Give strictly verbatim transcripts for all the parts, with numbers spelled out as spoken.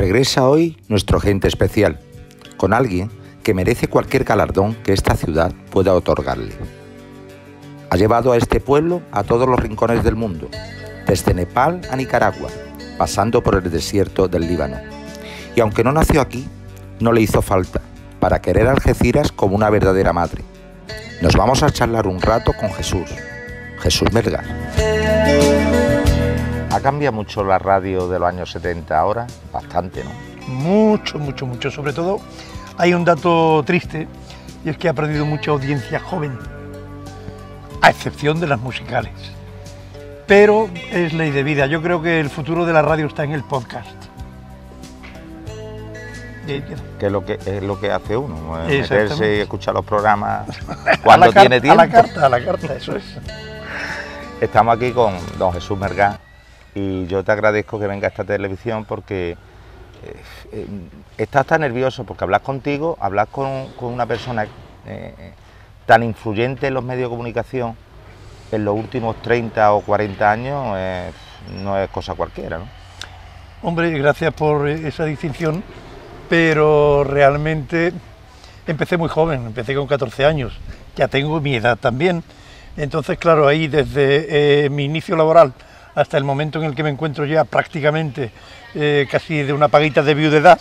Regresa hoy nuestro agente especial, con alguien que merece cualquier galardón que esta ciudad pueda otorgarle. Ha llevado a este pueblo a todos los rincones del mundo, desde Nepal a Nicaragua, pasando por el desierto del Líbano. Y aunque no nació aquí, no le hizo falta, para querer Algeciras como una verdadera madre. Nos vamos a charlar un rato con Jesús, Jesús Melgar. ¿Ha cambiado mucho la radio de los años setenta ahora? Bastante, ¿no? Mucho, mucho, mucho. Sobre todo hay un dato triste, y es que ha perdido mucha audiencia joven, a excepción de las musicales. Pero es ley de vida. Yo creo que el futuro de la radio está en el podcast. Que es lo que, es lo que hace uno, meterse y escuchar los programas cuando tiene tiempo. A la carta, a la carta, eso es. Estamos aquí con don Jesús Melgar, y yo te agradezco que venga a esta televisión porque eh, eh, estás tan nervioso, porque hablas contigo, hablas con, con una persona eh, tan influyente en los medios de comunicación en los últimos treinta o cuarenta años, eh, no es cosa cualquiera, ¿no? Hombre, gracias por esa distinción. Pero realmente empecé muy joven, empecé con catorce años, ya tengo mi edad también. Entonces, claro, ahí desde eh, mi inicio laboral hasta el momento en el que me encuentro ya prácticamente eh, casi de una paguita de viudedad,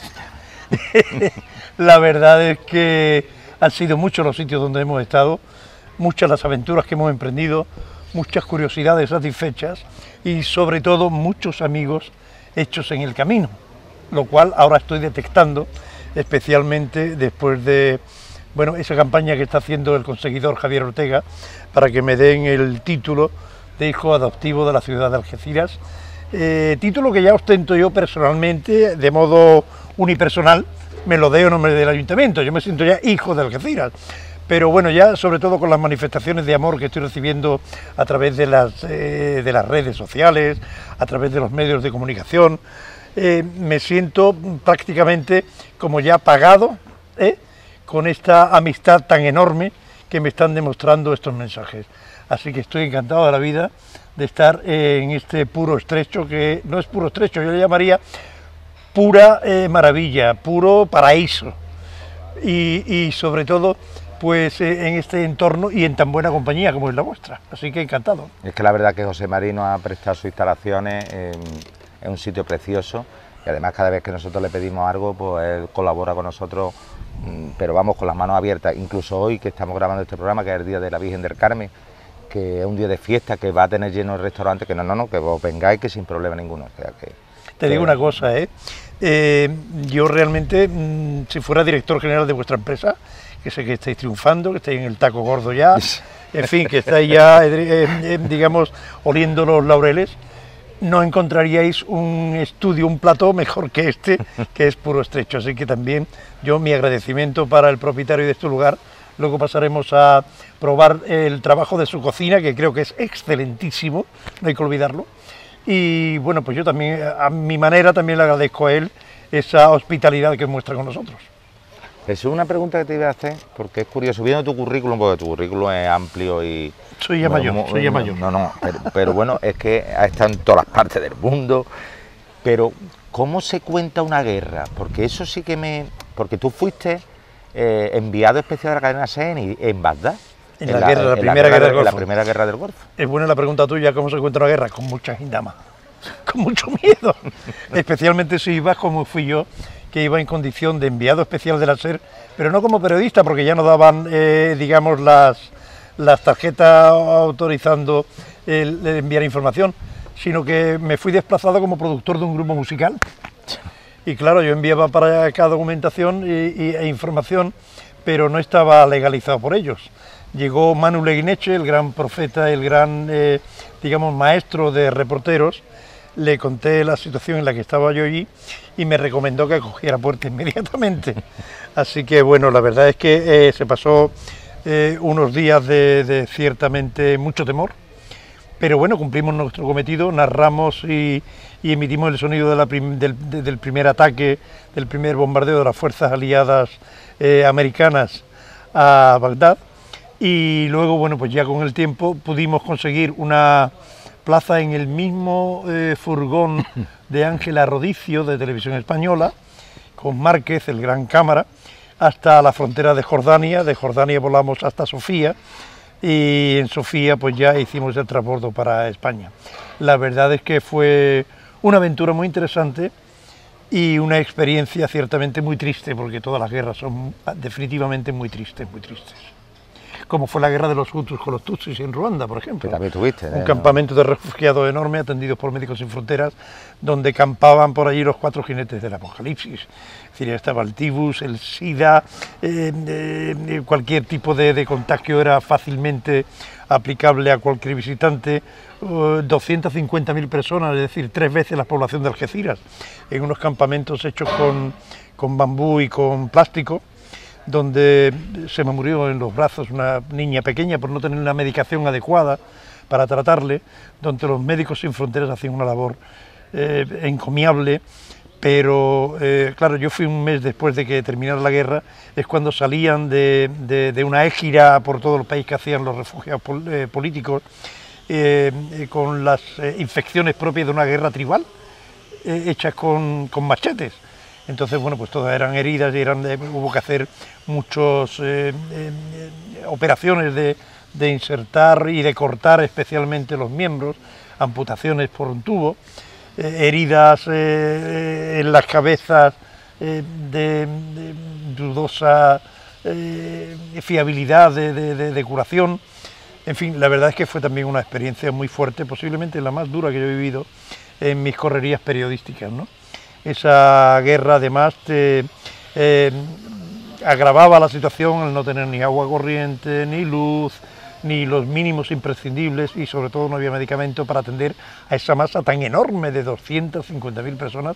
la verdad es que han sido muchos los sitios donde hemos estado, muchas las aventuras que hemos emprendido, muchas curiosidades satisfechas y sobre todo muchos amigos hechos en el camino. Lo cual ahora estoy detectando, especialmente después de bueno, esa campaña que está haciendo el conseguidor Javier Ortega para que me den el título de hijo adoptivo de la ciudad de Algeciras, eh, título que ya ostento yo personalmente, de modo unipersonal, me lo dé en nombre del ayuntamiento, yo me siento ya hijo de Algeciras. Pero bueno, ya sobre todo con las manifestaciones de amor que estoy recibiendo a través de las, eh, de las redes sociales, a través de los medios de comunicación, Eh, me siento prácticamente como ya pagado ¿eh? con esta amistad tan enorme que me están demostrando estos mensajes. Así que estoy encantado de la vida de estar eh, en este puro estrecho, que no es puro estrecho, yo le llamaría pura eh, maravilla, puro paraíso. Y, y sobre todo, pues eh, en este entorno y en tan buena compañía como es la vuestra. Así que encantado. Es que la verdad que José Mari nos ha prestado sus instalaciones. Eh... Es un sitio precioso y además cada vez que nosotros le pedimos algo, pues él colabora con nosotros, pero vamos, con las manos abiertas. Incluso hoy que estamos grabando este programa, que es el Día de la Virgen del Carmen, que es un día de fiesta, que va a tener lleno el restaurante, que no, no, no, que vos vengáis, que sin problema ninguno. O sea, que, Te que... digo una cosa, ¿eh? Eh, yo realmente, mmm, si fuera director general de vuestra empresa, que sé que estáis triunfando, que estáis en el taco gordo ya, en fin, que estáis ya, eh, eh, digamos, oliendo los laureles, no encontraríais un estudio, un plató mejor que este, que es puro estrecho. Así que también yo mi agradecimiento para el propietario de este lugar. Luego pasaremos a probar el trabajo de su cocina, que creo que es excelentísimo, no hay que olvidarlo. Y bueno, pues yo también, a mi manera, también le agradezco a él esa hospitalidad que muestra con nosotros. Es una pregunta que te iba a hacer, porque es curioso, viendo tu currículum, porque tu currículum es amplio y... Soy ya bueno, mayor, soy ya mayor. No, no, pero, pero bueno, es que ha estado en todas las partes del mundo, pero ¿cómo se cuenta una guerra? Porque eso sí que me... Porque tú fuiste eh, enviado especial de la cadena S E R en, en Bagdad. En, en la guerra, la, la primera guerra, guerra del Golfo. La primera guerra del Golfo. Es buena la pregunta tuya, ¿cómo se cuenta una guerra? Con mucha gindama, con mucho miedo, especialmente si ibas como fui yo, que iba en condición de enviado especial de la S E R, pero no como periodista, porque ya nos daban, eh, digamos, las, las tarjetas autorizando el, el enviar información, sino que me fui desplazado como productor de un grupo musical. Y claro, yo enviaba para acá documentación y, y, e información, pero no estaba legalizado por ellos. Llegó Manuel Leguineche, el gran profeta, el gran, eh, digamos, maestro de reporteros. Le conté la situación en la que estaba yo allí y me recomendó que cogiera puerta inmediatamente. Así que bueno, la verdad es que eh, se pasó eh, unos días de, de ciertamente mucho temor, pero bueno, cumplimos nuestro cometido, narramos y, y emitimos el sonido de la prim, del, de, del primer ataque, del primer bombardeo de las fuerzas aliadas eh, americanas a Bagdad, y luego, bueno, pues ya con el tiempo pudimos conseguir una desplaza en el mismo eh, furgón de Ángela Rodicio, de Televisión Española, con Márquez, el gran cámara, hasta la frontera de Jordania. De Jordania volamos hasta Sofía, y en Sofía pues ya hicimos el transbordo para España. La verdad es que fue una aventura muy interesante y una experiencia ciertamente muy triste, porque todas las guerras son definitivamente muy tristes, muy tristes. Como fue la guerra de los Hutus con los Tutsis en Ruanda, por ejemplo. Que también tuviste, ¿eh? Un campamento de refugiados enorme, atendidos por Médicos Sin Fronteras, donde campaban por allí los cuatro jinetes del apocalipsis. Es decir, estaba el tibus, el sida, eh, eh, cualquier tipo de, de contagio era fácilmente aplicable a cualquier visitante. eh, doscientas cincuenta mil personas, es decir, tres veces la población de Algeciras, en unos campamentos hechos con, con bambú y con plástico, donde se me murió en los brazos una niña pequeña por no tener una medicación adecuada para tratarle, donde los Médicos Sin Fronteras hacían una labor eh, encomiable, pero eh, claro, yo fui un mes después de que terminara la guerra, es cuando salían de, de, de una égira por todo el país que hacían los refugiados pol, eh, políticos, eh, eh, con las eh, infecciones propias de una guerra tribal, eh, hechas con, con machetes. Entonces, bueno, pues todas eran heridas y eran de, hubo que hacer muchas eh, eh, operaciones de, de insertar y de cortar especialmente los miembros, amputaciones por un tubo, eh, heridas eh, en las cabezas eh, de, de dudosa eh, fiabilidad de, de, de, de curación. En fin, la verdad es que fue también una experiencia muy fuerte, posiblemente la más dura que yo he vivido en mis correrías periodísticas, ¿no? Esa guerra además te, eh, agravaba la situación al no tener ni agua corriente, ni luz, ni los mínimos imprescindibles, y sobre todo no había medicamento para atender a esa masa tan enorme de doscientas cincuenta mil personas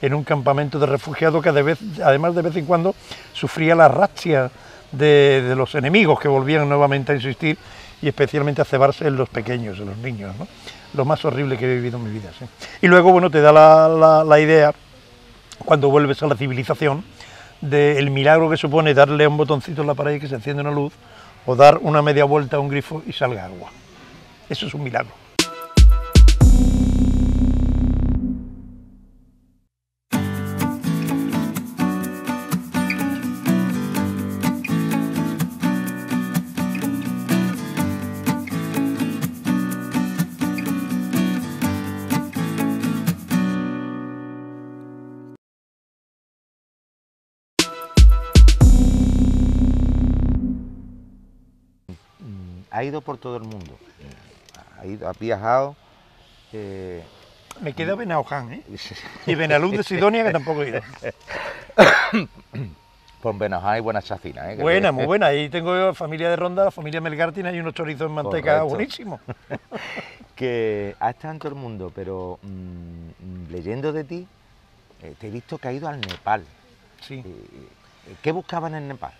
en un campamento de refugiados que de vez, además de vez en cuando sufría la razzia de, de los enemigos, que volvían nuevamente a insistir y especialmente a cebarse en los pequeños, en los niños, ¿no? Lo más horrible que he vivido en mi vida, ¿sí? Y luego, bueno, te da la, la, la idea, cuando vuelves a la civilización, del milagro que supone darle a un botoncito en la pared y que se enciende una luz, o dar una media vuelta a un grifo y salga agua. Eso es un milagro. Ha ido por todo el mundo, ha, ido, ha viajado. Eh... Me queda Benauján, ¿eh? Y Benalud de Sidonia, que tampoco he ido. Pues Benauján y buenas chacinas, ¿eh? Buena, muy buena. Ahí tengo familia de Ronda, la familia Melgar tiene ahí unos chorizos en manteca buenísimos. Que ha estado en todo el mundo, pero mmm, leyendo de ti, eh, te he visto que ha ido al Nepal. Sí. Eh, ¿Qué buscaban en Nepal?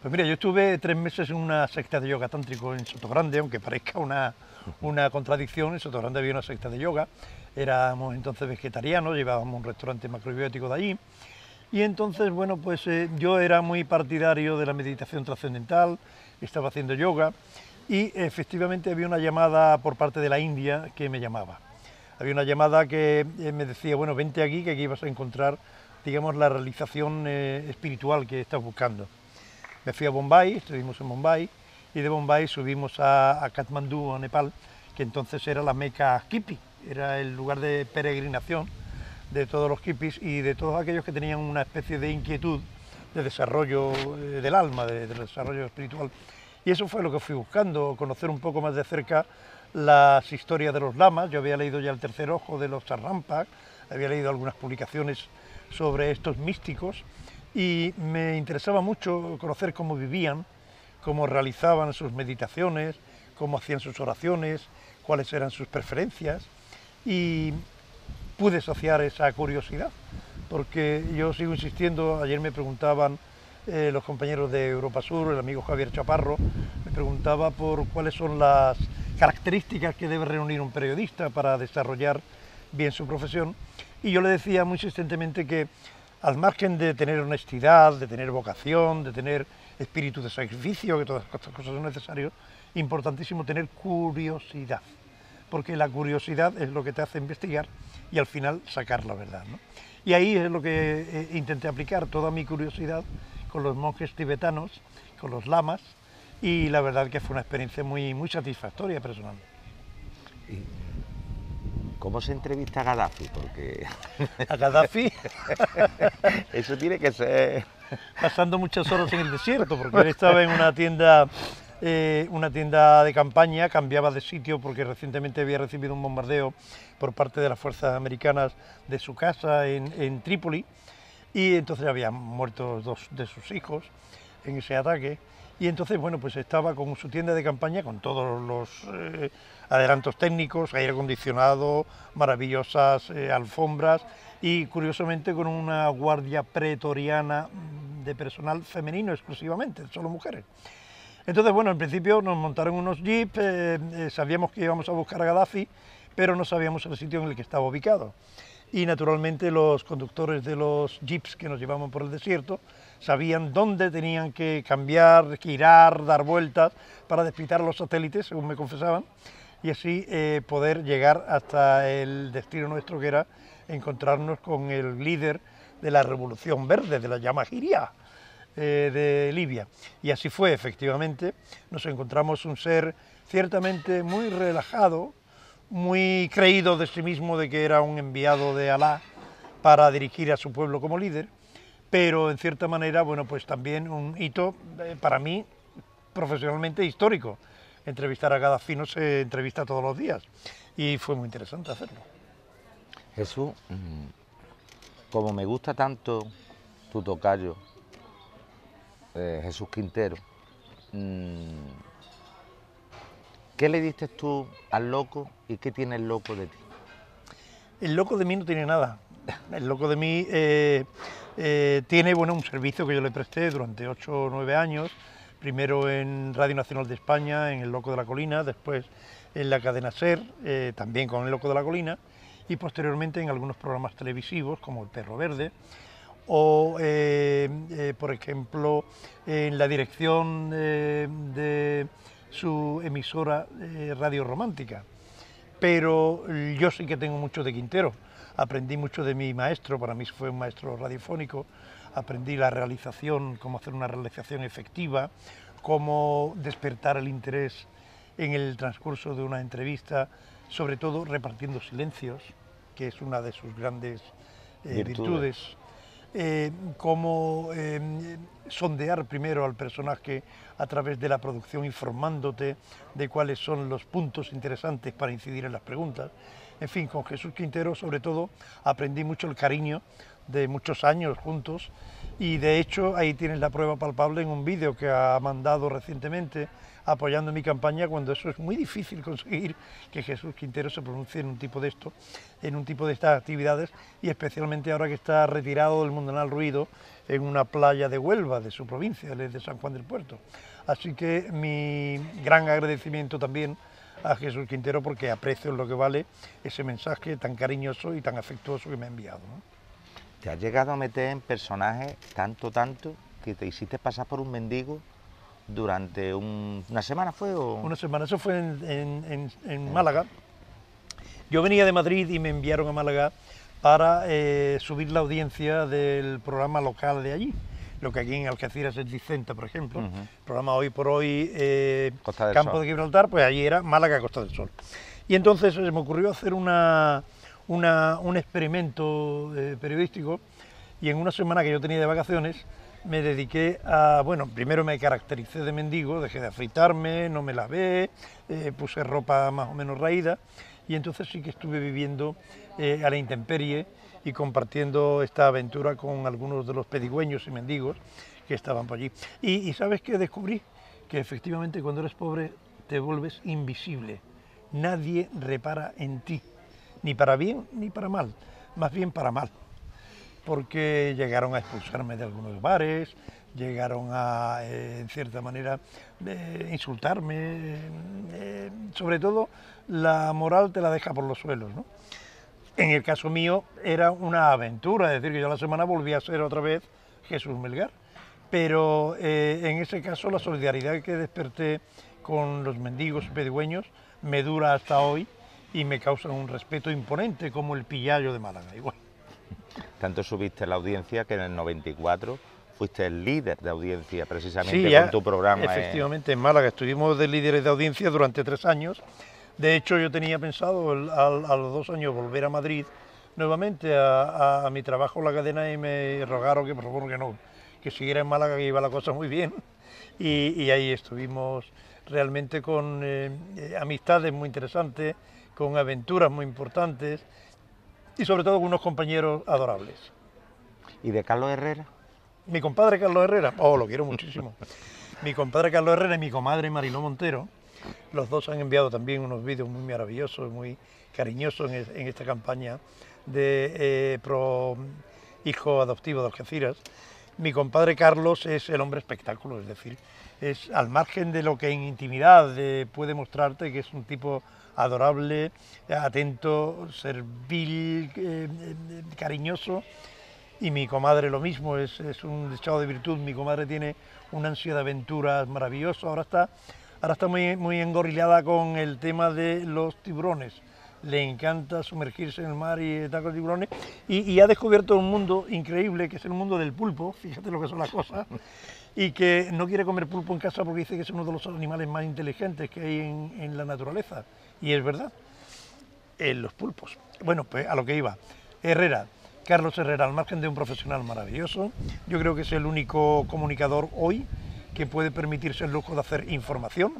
Pues mira, yo estuve tres meses en una secta de yoga tántrico en Sotogrande, aunque parezca una, una contradicción. En Sotogrande había una secta de yoga, éramos entonces vegetarianos, llevábamos un restaurante macrobiótico de allí, y entonces, bueno, pues eh, yo era muy partidario de la meditación trascendental, estaba haciendo yoga, y efectivamente había una llamada por parte de la India que me llamaba. Había una llamada que eh, me decía, bueno, vente aquí, que aquí vas a encontrar, digamos, la realización eh, espiritual que estás buscando. Me fui a Bombay, estuvimos en Bombay, y de Bombay subimos a, a Katmandú, a Nepal, que entonces era la meca hippie, era el lugar de peregrinación de todos los hippies y de todos aquellos que tenían una especie de inquietud de desarrollo eh, del alma, de, de desarrollo espiritual. Y eso fue lo que fui buscando, conocer un poco más de cerca las historias de los lamas. Yo había leído ya El tercer ojo de los Sarrampak, había leído algunas publicaciones sobre estos místicos, y me interesaba mucho conocer cómo vivían, cómo realizaban sus meditaciones, cómo hacían sus oraciones, cuáles eran sus preferencias, y pude saciar esa curiosidad, porque yo sigo insistiendo. Ayer me preguntaban eh, los compañeros de Europa Sur, el amigo Javier Chaparro, me preguntaba por cuáles son las características que debe reunir un periodista para desarrollar bien su profesión, y yo le decía muy insistentemente que al margen de tener honestidad, de tener vocación, de tener espíritu de sacrificio, que todas estas cosas son necesarias, importantísimo tener curiosidad. porque la curiosidad es lo que te hace investigar y al final sacar la verdad, ¿no? Y ahí es lo que eh, intenté aplicar, toda mi curiosidad con los monjes tibetanos, con los lamas, y la verdad que fue una experiencia muy, muy satisfactoria personal. ¿Cómo se entrevista a Gaddafi? Porque... ¿A Gaddafi? Eso tiene que ser... Pasando muchas horas en el desierto, porque él estaba en una tienda, eh, una tienda de campaña, cambiaba de sitio porque recientemente había recibido un bombardeo por parte de las fuerzas americanas de su casa en, en Trípoli, y entonces habían muerto dos de sus hijos en ese ataque. Y entonces, bueno, pues estaba con su tienda de campaña, con todos los eh, adelantos técnicos, aire acondicionado, maravillosas eh, alfombras, y curiosamente con una guardia pretoriana de personal femenino exclusivamente, solo mujeres. Entonces, bueno, en principio nos montaron unos jeeps, eh, eh, sabíamos que íbamos a buscar a Gaddafi, pero no sabíamos el sitio en el que estaba ubicado. Y naturalmente los conductores de los jeeps que nos llevaban por el desierto sabían dónde tenían que cambiar, girar, dar vueltas para despistar los satélites, según me confesaban, y así eh, poder llegar hasta el destino nuestro, que era encontrarnos con el líder de la Revolución Verde, de la Yamahiria, eh, de Libia. Y así fue, efectivamente, nos encontramos un ser ciertamente muy relajado, muy creído de sí mismo de que era un enviado de Alá para dirigir a su pueblo como líder, pero en cierta manera, bueno, pues también un hito eh, para mí profesionalmente histórico. Entrevistar a Gaddafi no se entrevista todos los días y fue muy interesante hacerlo. Jesús, como me gusta tanto tu tocayo, eh, Jesús Quintero, ¿qué le diste tú al loco y qué tiene el loco de ti? El loco de mí no tiene nada. El loco de mí... Eh, Eh, tiene, bueno, un servicio que yo le presté durante ocho o nueve años, primero en Radio Nacional de España, en El Loco de la Colina, después en la cadena SER, eh, también con El Loco de la Colina, y posteriormente en algunos programas televisivos como El Perro Verde, o eh, eh, por ejemplo en la dirección eh, de su emisora eh, Radio Romántica. Pero yo sí que tengo mucho de Quintero. Aprendí mucho de mi maestro, para mí fue un maestro radiofónico, aprendí la realización, cómo hacer una realización efectiva, cómo despertar el interés en el transcurso de una entrevista, sobre todo repartiendo silencios, que es una de sus grandes eh, virtudes, virtudes. Eh, cómo eh, sondear primero al personaje a través de la producción, informándote de cuáles son los puntos interesantes para incidir en las preguntas. En fin, con Jesús Quintero, sobre todo, aprendí mucho el cariño de muchos años juntos y, de hecho, ahí tienes la prueba palpable en un vídeo que ha mandado recientemente apoyando mi campaña, cuando eso es muy difícil conseguir que Jesús Quintero se pronuncie en un tipo de esto, en un tipo de estas actividades, y especialmente ahora que está retirado del mundanal ruido en una playa de Huelva, de su provincia, de San Juan del Puerto. Así que mi gran agradecimiento también a Jesús Quintero, porque aprecio lo que vale ese mensaje tan cariñoso y tan afectuoso que me ha enviado, ¿no? Te has llegado a meter en personajes tanto, tanto, que te hiciste pasar por un mendigo durante un, una semana, ¿fue? O... Una semana, eso fue en, en, en, en Málaga. Yo venía de Madrid y me enviaron a Málaga para eh, subir la audiencia del programa local de allí, lo que aquí en Algeciras es Vicenta, por ejemplo, uh-huh. Programa Hoy por Hoy, eh, Campo Sol de Gibraltar, pues allí era Málaga, Costa del Sol. Y entonces se me ocurrió hacer una, una, un experimento eh, periodístico, y en una semana que yo tenía de vacaciones me dediqué a, bueno, primero me caractericé de mendigo, dejé de afeitarme, no me lavé, eh, puse ropa más o menos raída, y entonces sí que estuve viviendo eh, a la intemperie y compartiendo esta aventura con algunos de los pedigüeños y mendigos que estaban por allí. Y, y ¿sabes qué descubrí? Que efectivamente cuando eres pobre te vuelves invisible. Nadie repara en ti, ni para bien ni para mal, más bien para mal, porque llegaron a expulsarme de algunos bares, llegaron a, eh, en cierta manera, eh, insultarme, eh, sobre todo la moral te la deja por los suelos, ¿no? En el caso mío era una aventura, es decir, que yo la semana volví a ser otra vez Jesús Melgar, pero eh, en ese caso la solidaridad que desperté con los mendigos y pedigüeños me dura hasta hoy, y me causan un respeto imponente como el Pillayo de Málaga, igual. Tanto subiste la audiencia que en el noventa y cuatro fuiste el líder de audiencia, precisamente sí, ya, con tu programa. Efectivamente, eh... en Málaga estuvimos de líderes de audiencia durante tres años. De hecho, yo tenía pensado el, al, a los dos años volver a Madrid nuevamente a, a, a mi trabajo en la cadena y me rogaron que por favor que no, que siguiera en Málaga, que iba la cosa muy bien. Y, y ahí estuvimos realmente con eh, amistades muy interesantes, con aventuras muy importantes y sobre todo con unos compañeros adorables. ¿Y de Carlos Herrera? Mi compadre Carlos Herrera, oh, lo quiero muchísimo. Mi compadre Carlos Herrera y mi comadre Mariló Montero, los dos han enviado también unos vídeos muy maravillosos, muy cariñosos en, es, en esta campaña de eh, pro hijo adoptivo de Algeciras. Mi compadre Carlos es el hombre espectáculo, es decir, es al margen de lo que en intimidad eh, puede mostrarte, que es un tipo adorable, atento, servil, eh, eh, cariñoso. Y mi comadre lo mismo, es, es un echado de virtud. Mi comadre tiene una ansia de aventuras maravillosa. Ahora está, ahora está muy, muy engorrilada con el tema de los tiburones. Le encanta sumergirse en el mar y estar con tiburones. Y, y ha descubierto un mundo increíble, que es el mundo del pulpo. Fíjate lo que son las cosas. Y que no quiere comer pulpo en casa porque dice que es uno de los animales más inteligentes que hay en, en la naturaleza. Y es verdad, en los pulpos. Bueno, pues a lo que iba. Herrera. Carlos Herrera, al margen de un profesional maravilloso, yo creo que es el único comunicador hoy que puede permitirse el lujo de hacer información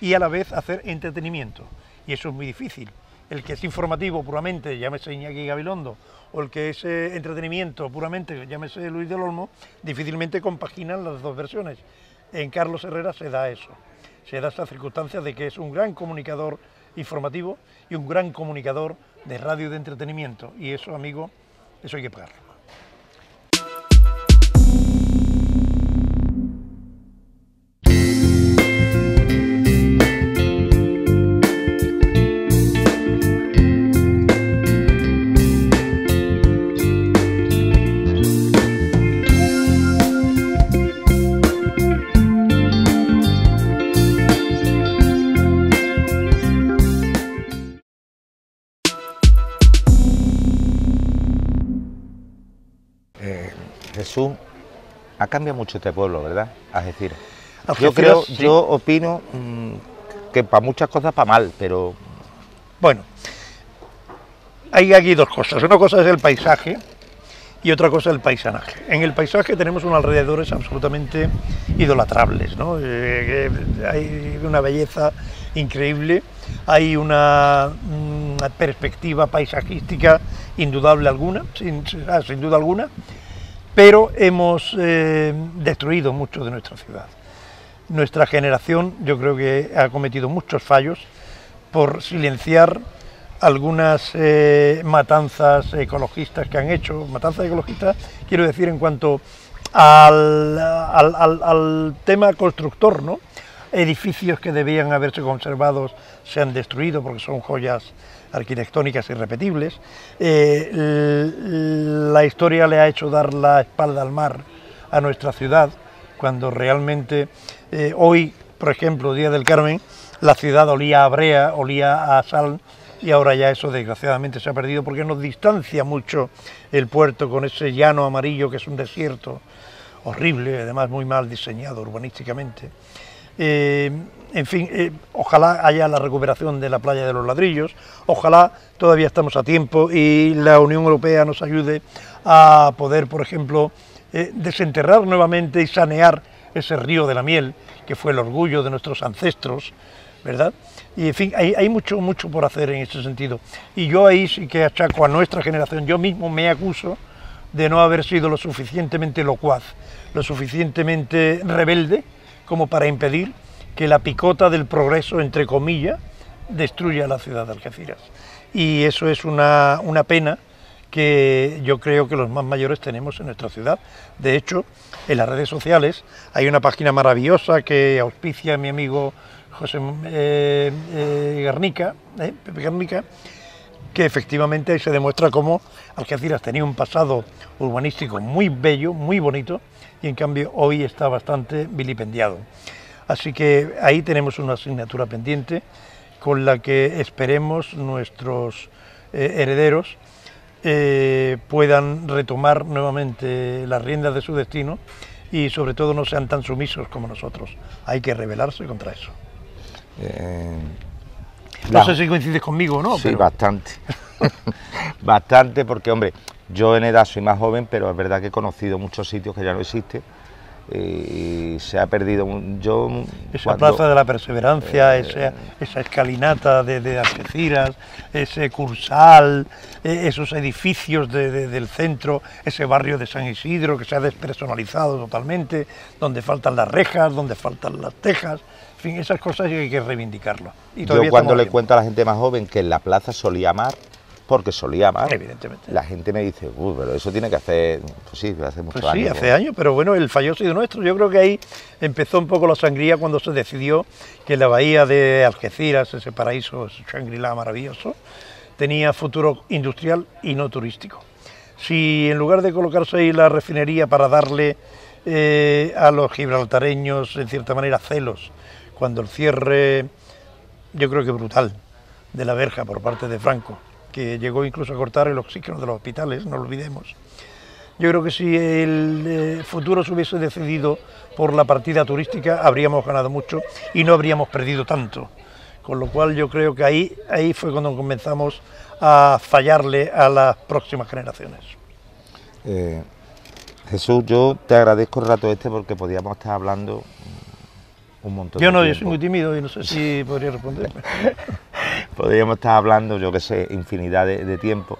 y a la vez hacer entretenimiento, y eso es muy difícil. El que es informativo puramente, llámese Iñaki Gabilondo, o el que es eh, entretenimiento puramente, llámese Luis del Olmo, difícilmente compaginan las dos versiones. En Carlos Herrera se da eso, se da esa circunstancia de que es un gran comunicador informativo y un gran comunicador de radio de entretenimiento, y eso, amigo, eso hay que pagarlo. Jesús, ha cambiado mucho este pueblo, ¿verdad? Algeciras. Algeciras yo creo, sí. yo opino mmm, que para muchas cosas para mal, pero... Bueno, hay aquí dos cosas. Una cosa es el paisaje y otra cosa el paisanaje. En el paisaje tenemos unos alrededores absolutamente idolatrables, ¿no? Eh, eh, hay una belleza increíble, hay una, una perspectiva paisajística indudable alguna, sin, ah, sin duda alguna, pero hemos eh, destruido mucho de nuestra ciudad. Nuestra generación, yo creo que ha cometido muchos fallos por silenciar algunas eh, matanzas ecologistas que han hecho. Matanzas ecologistas, quiero decir, en cuanto al, al, al, al tema constructor, ¿no? Edificios que debían haberse conservados se han destruido porque son joyas arquitectónicas irrepetibles. Eh, la historia le ha hecho dar la espalda al mar a nuestra ciudad, cuando realmente eh, hoy, por ejemplo, Día del Carmen, la ciudad olía a brea, olía a sal, y ahora ya eso desgraciadamente se ha perdido porque nos distancia mucho el puerto con ese llano amarillo que es un desierto horrible, además muy mal diseñado urbanísticamente. Eh, en fin, eh, ojalá haya la recuperación de la playa de los Ladrillos, ojalá todavía estamos a tiempo y la Unión Europea nos ayude a poder, por ejemplo, eh, desenterrar nuevamente y sanear ese río de la miel, que fue el orgullo de nuestros ancestros, ¿verdad? Y en fin, hay, hay mucho, mucho por hacer en ese sentido. Y yo ahí sí que achaco a nuestra generación, yo mismo me acuso de no haber sido lo suficientemente locuaz, lo suficientemente rebelde, como para impedir que la picota del progreso, entre comillas, destruya la ciudad de Algeciras. Y eso es una, una pena que yo creo que los más mayores tenemos en nuestra ciudad. De hecho, en las redes sociales hay una página maravillosa que auspicia mi amigo José eh, eh, Gernica, eh, Pepe Gernica, que efectivamente ahí se demuestra cómo Algeciras tenía un pasado urbanístico muy bello, muy bonito, y en cambio hoy está bastante vilipendiado. Así que ahí tenemos una asignatura pendiente, con la que esperemos nuestros eh, herederos eh, puedan retomar nuevamente las riendas de su destino y sobre todo no sean tan sumisos como nosotros. Hay que rebelarse contra eso. Eh, no la... sé si coincides conmigo o no. Sí, pero... bastante. Bastante porque, hombre, yo en edad soy más joven, pero es verdad que he conocido muchos sitios que ya no existen. Y se ha perdido un, yo esa cuando, plaza de la perseverancia, eh, esa, esa escalinata de, de Algeciras, ese cursal, esos edificios de, de, del centro, ese barrio de San Isidro que se ha despersonalizado totalmente, donde faltan las rejas, donde faltan las tejas, en fin, esas cosas hay que reivindicarlo. Y yo cuando le cuento a la gente más joven que en la plaza solía amar, porque solía amar, evidentemente. La gente me dice, uy, pero eso tiene que hacer, pues sí, hace muchos pues sí, años. Sí, hace ¿no? años, pero bueno, el fallo ha sido nuestro. Yo creo que ahí empezó un poco la sangría cuando se decidió que la bahía de Algeciras, ese paraíso, ese Shangri-La maravilloso, tenía futuro industrial y no turístico. Si en lugar de colocarse ahí la refinería para darle eh, a los gibraltareños, en cierta manera, celos, cuando el cierre, yo creo que brutal, de la verja por parte de Franco, que llegó incluso a cortar el oxígeno de los hospitales, no lo olvidemos. Yo creo que si el eh, futuro se hubiese decidido por la partida turística, habríamos ganado mucho y no habríamos perdido tanto. Con lo cual yo creo que ahí, ahí fue cuando comenzamos a fallarle a las próximas generaciones. Eh, Jesús, yo te agradezco el rato este porque podíamos estar hablando un montón de tiempo. Yo no, yo soy muy tímido y no sé si podría responderme. Podríamos estar hablando, yo que sé, infinidad de, de tiempo,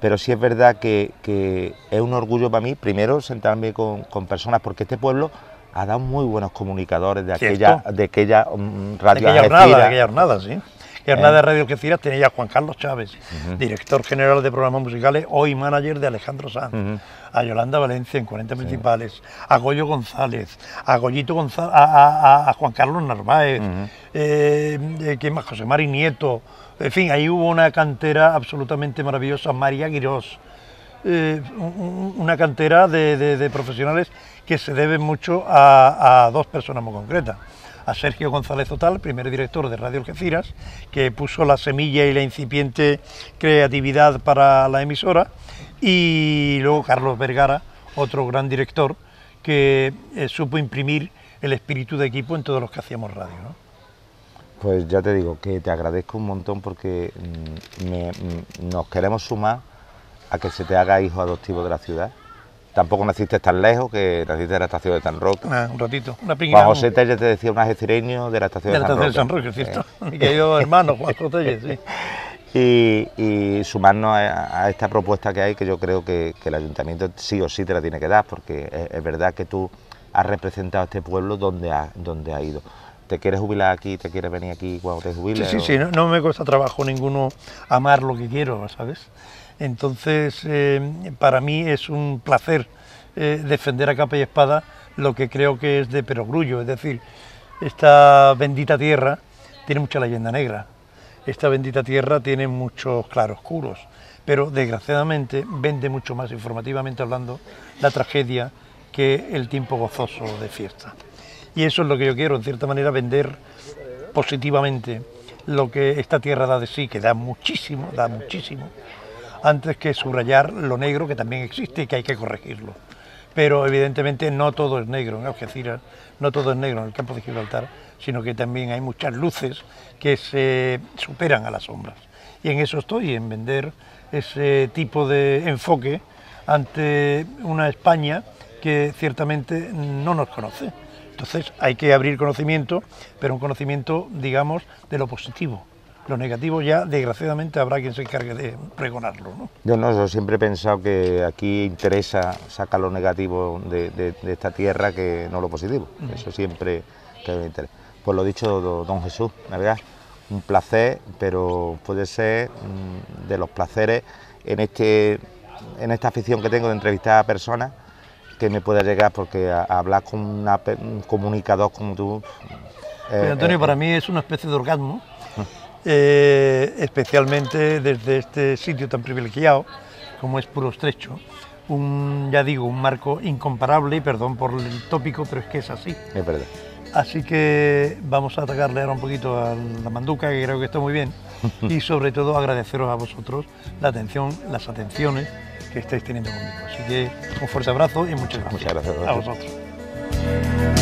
pero sí es verdad que, que es un orgullo para mí, primero, sentarme con, con personas, porque este pueblo ha dado muy buenos comunicadores de aquella, de aquella um, radio de aquella jornada, de aquella jornada, sí. Que jornada eh. de Radio Algeciras tenía ya Juan Carlos Chávez, uh-huh. director general de programas musicales, hoy manager de Alejandro Sanz, uh-huh. a Yolanda Valencia en cuarenta sí. Principales, a Goyo González, a Goyito González, a, a, a Juan Carlos Narváez, uh-huh. eh, eh, ¿quién más? José Mari Nieto, en fin, ahí hubo una cantera absolutamente maravillosa, María Guirós, eh, un, una cantera de, de, de profesionales que se deben mucho a, a dos personas muy concretas. A Sergio González Otal, primer director de Radio Algeciras, que puso la semilla y la incipiente creatividad para la emisora, y luego Carlos Vergara, otro gran director, que eh, supo imprimir el espíritu de equipo en todos los que hacíamos radio, ¿no? Pues ya te digo que te agradezco un montón porque me, nos queremos sumar a que se te haga hijo adoptivo de la ciudad. Tampoco naciste tan lejos, que naciste de la estación de San Roque. Ah, un ratito, una pingüina. Juan José Tellez te decía un algecireño de la estación de, de, la estación San, Roque. de San Roque. ¿Cierto? Mi querido hermano Juan José Tellez, sí. Y, y sumarnos a, a esta propuesta que hay, que yo creo que, que el ayuntamiento sí o sí te la tiene que dar, porque es, es verdad que tú has representado a este pueblo donde ha, donde ha ido. ¿Te quieres jubilar aquí? ¿Te quieres venir aquí cuando te jubiles? Sí, sí, o... sí, no, no me cuesta trabajo ninguno amar lo que quiero, ¿sabes? Entonces, eh, para mí es un placer eh, defender a capa y espada lo que creo que es de perogrullo, es decir, esta bendita tierra tiene mucha leyenda negra, esta bendita tierra tiene muchos claroscuros, pero desgraciadamente vende mucho más, informativamente hablando, la tragedia que el tiempo gozoso de fiesta. Y eso es lo que yo quiero, en cierta manera, vender positivamente lo que esta tierra da de sí, que da muchísimo, da muchísimo, antes que subrayar lo negro que también existe y que hay que corregirlo. Pero evidentemente no todo es negro en Algeciras, no todo es negro en el campo de Gibraltar, sino que también hay muchas luces que se superan a las sombras. Y en eso estoy, en vender ese tipo de enfoque ante una España que ciertamente no nos conoce. Entonces hay que abrir conocimiento, pero un conocimiento, digamos, de lo positivo. Lo negativo ya, desgraciadamente, habrá quien se encargue de pregonarlo, ¿no? Yo no, yo siempre he pensado que aquí interesa sacar lo negativo de, de, de esta tierra que no lo positivo. Uh-huh. Eso siempre que me interesa. Pues lo dicho, don Jesús, la verdad, un placer, pero puede ser de los placeres en, este, en esta afición que tengo de entrevistar a personas que me pueda llegar, porque a, a hablar con una, un comunicador como tú... Eh, pues Antonio, eh, para mí es una especie de orgasmo. Uh-huh. Eh, especialmente desde este sitio tan privilegiado como es Puro Estrecho, un, ya digo, un marco incomparable, perdón por el tópico, pero es que es así. Es verdad. Así que vamos a atacarle ahora un poquito a la manduca, que creo que está muy bien, y sobre todo agradeceros a vosotros la atención, las atenciones que estáis teniendo conmigo. Así que un fuerte abrazo y muchas gracias, muchas gracias a vosotros.